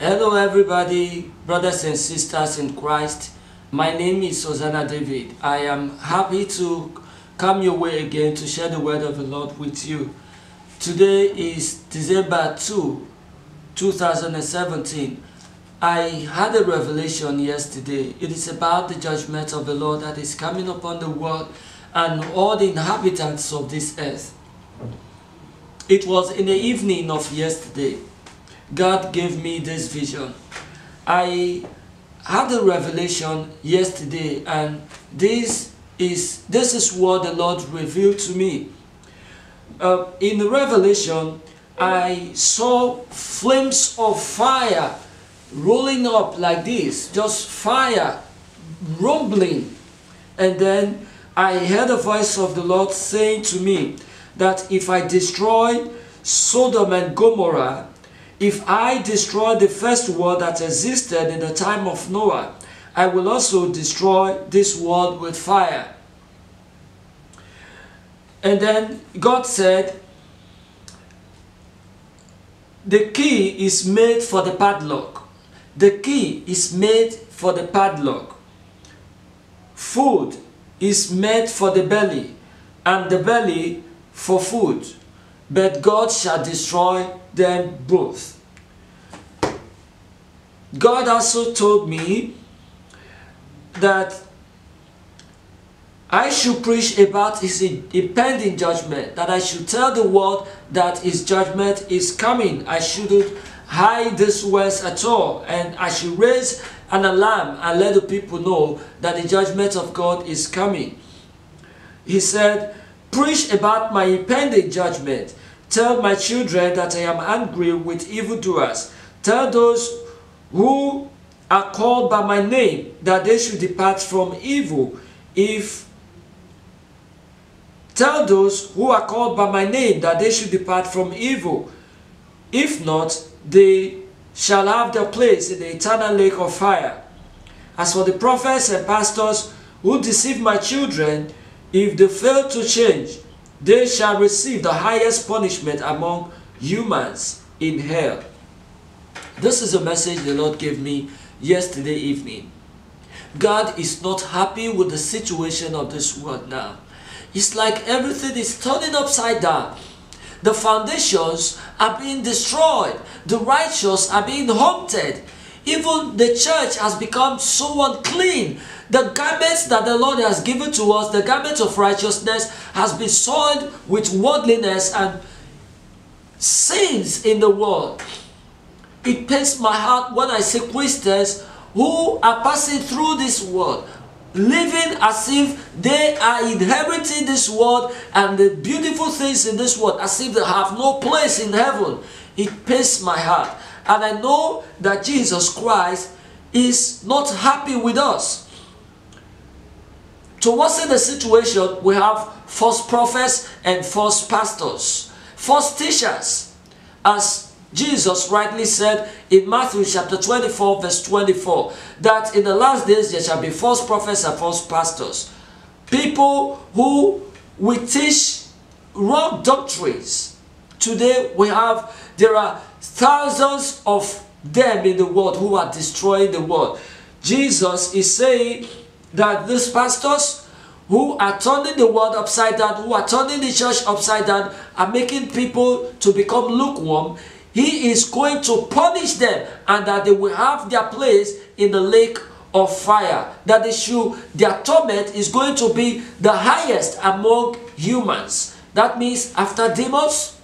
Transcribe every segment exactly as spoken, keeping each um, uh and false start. Hello everybody, brothers and sisters in Christ. My name is Hosanna David. I am happy to come your way again to share the word of the Lord with you. Today is December second, two thousand seventeen. I had a revelation yesterday. It is about the judgment of the Lord that is coming upon the world and all the inhabitants of this earth. It was in the evening of yesterday. God gave me this vision. I had a revelation yesterday, and this is this is what the Lord revealed to me. Uh, in the revelation, I saw flames of fire rolling up like this, just fire rumbling, and then I heard the voice of the Lord saying to me that if I destroy Sodom and Gomorrah, if I destroy the first world that existed in the time of Noah, I will also destroy this world with fire. And then God said, the key is made for the padlock. The key is made for the padlock. Food is made for the belly, and the belly for food. But God shall destroy them both. God also told me that I should preach about his impending judgment, that I should tell the world that his judgment is coming. I shouldn't hide these words at all, and I should raise an alarm and let the people know that the judgment of God is coming. He said, preach about my impending judgment. Tell my children that I am angry with evildoers. Tell those who are called by my name that they should depart from evil. If tell those who are called by my name that they should depart from evil. If not, they shall have their place in the eternal lake of fire. As for the prophets and pastors who deceive my children, if they fail to change, they shall receive the highest punishment among humans in hell. This is a message the Lord gave me yesterday evening. God is not happy with the situation of this world now. It's like everything is turning upside down. The foundations are being destroyed. The righteous are being haunted. Even the church has become so unclean. The garments that the Lord has given to us, the garment of righteousness, has been soiled with worldliness and sins in the world. It pains my heart when I see Christians who are passing through this world, living as if they are inheriting this world and the beautiful things in this world, as if they have no place in heaven. It pains my heart. And I know that Jesus Christ is not happy with us. To worsen the situation, we have false prophets and false pastors, false teachers, as Jesus rightly said in Matthew chapter twenty-four, verse twenty-four, that in the last days there shall be false prophets and false pastors, people who will teach wrong doctrines. Today we have, there are thousands of them in the world who are destroying the world. Jesus is saying that these pastors who are turning the world upside down, who are turning the church upside down, are making people to become lukewarm. He is going to punish them, and that they will have their place in the lake of fire. That they should, their torment is going to be the highest among humans. That means after demons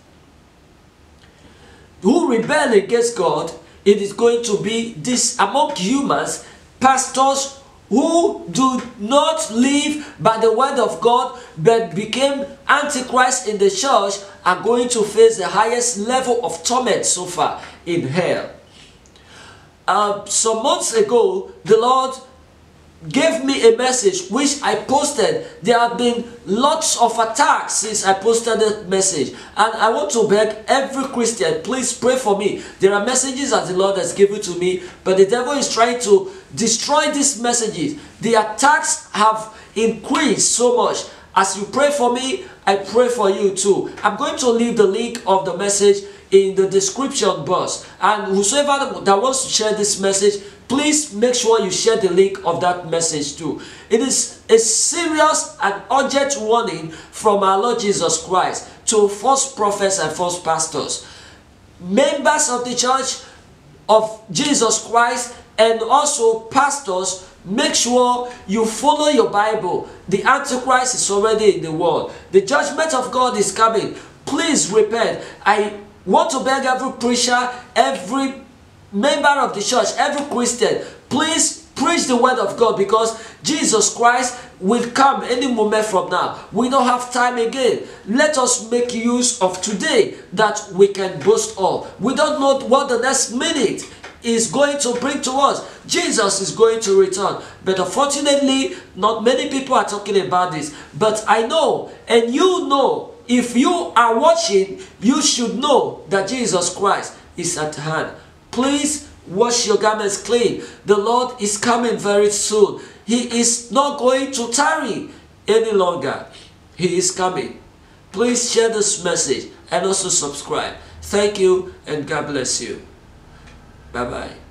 who rebel against God, it is going to be this among humans, pastors who do not live by the word of God but became antichrist in the church, are going to face the highest level of torment so far in hell. Uh, some months ago, the Lord gave me a message which I posted. There have been lots of attacks since I posted that message, and I want to beg every Christian, please pray for me. There are messages that the Lord has given to me, but the devil is trying to destroy these messages. The attacks have increased so much. As you pray for me, I pray for you too. I'm going to leave the link of the message in the description box. And whosoever that wants to share this message, please make sure you share the link of that message too. It is a serious and urgent warning from our Lord Jesus Christ to false prophets and false pastors. Members of the Church of Jesus Christ and also pastors, make sure you follow your Bible. The Antichrist is already in the world. The judgment of God is coming. Please repent. I want to beg every preacher, every member of the church, every Christian, please preach the word of God, because Jesus Christ will come any moment from now. We don't have time again. Let us make use of today that we can boast of. We don't know what the next minute is going to bring to us. Jesus is going to return, but unfortunately not many people are talking about this. But I know, and you know, if you are watching, you should know that Jesus Christ is at hand. Please wash your garments clean. The Lord is coming very soon. He is not going to tarry any longer. He is coming. Please share this message and also subscribe. Thank you and God bless you. Bye-bye.